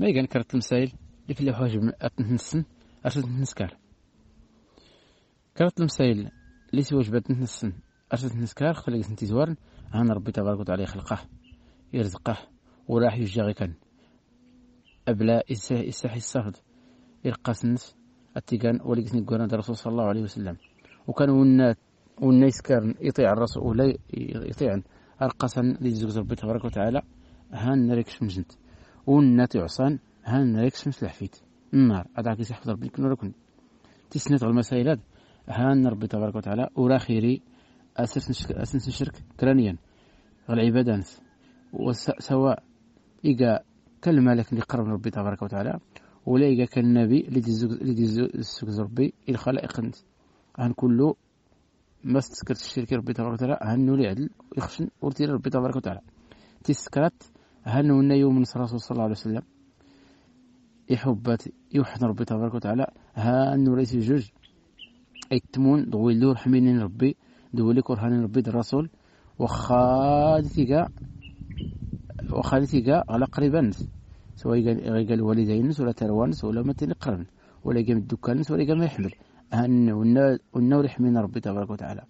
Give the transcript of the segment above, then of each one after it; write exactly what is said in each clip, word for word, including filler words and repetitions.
ما يقال كرت المسائل اللي في اللي حاجب أتنسن أرسلت نسكار كرت المسائل اللي سوجبت نسن أرسلت نسكار خلقت نتزورن عن ربي تبارك وتعالى خلقه يرزقه وراح يجاغي كان أبلا إساحي إساحي الصفد يرقص النس التقان ولقسني قرن الرسول صلى الله عليه وسلم وكانوا الناس والناس كان يطيع الرسول ولا يطيع أرقصا لزوج ربي تبارك وتعالى هان نركش مجنت والناس يعصان هان نركش مش لحفيت النار أدعك يسحب ربي كن وركن تسنت على المسائل هان ربي تبارك وتعالى وراخيري أسس أسس الشرك كرانيا والعبادة نس وسواء إجا كلمة لكن يقرب ربي تبارك وتعالى ولا يجا كالنبي لديزوك ربي الخلائق هن كله ما استذكرت الشرك ربي تبارك وتعالى هنو لعدل يخشن ورتير ربي تبارك وتعالى تسكرت هنو لنا يوم من رسول صلى الله عليه وسلم يحبات يوحن ربي تبارك وتعالى هنو ليس جوج ايتمون دوي لور حمينين ربي دوي كرهانين ربي الرسول وخادتيكا وخالتيكا على قريبا سواء قال والدين ولا تروان ولا متين قرن ولا جام الدكان ولا جام يحمل أن والنور يحمينا ربي تبارك وتعالى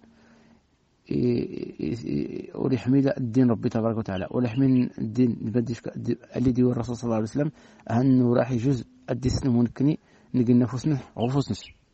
ويحمينا الدين ربي تبارك وتعالى ويحمينا الدين نبدش اللي ديو الرسول صلى الله عليه وسلم أنه راح يجوز الدين ممكن نجي نفوسنا عفوسنا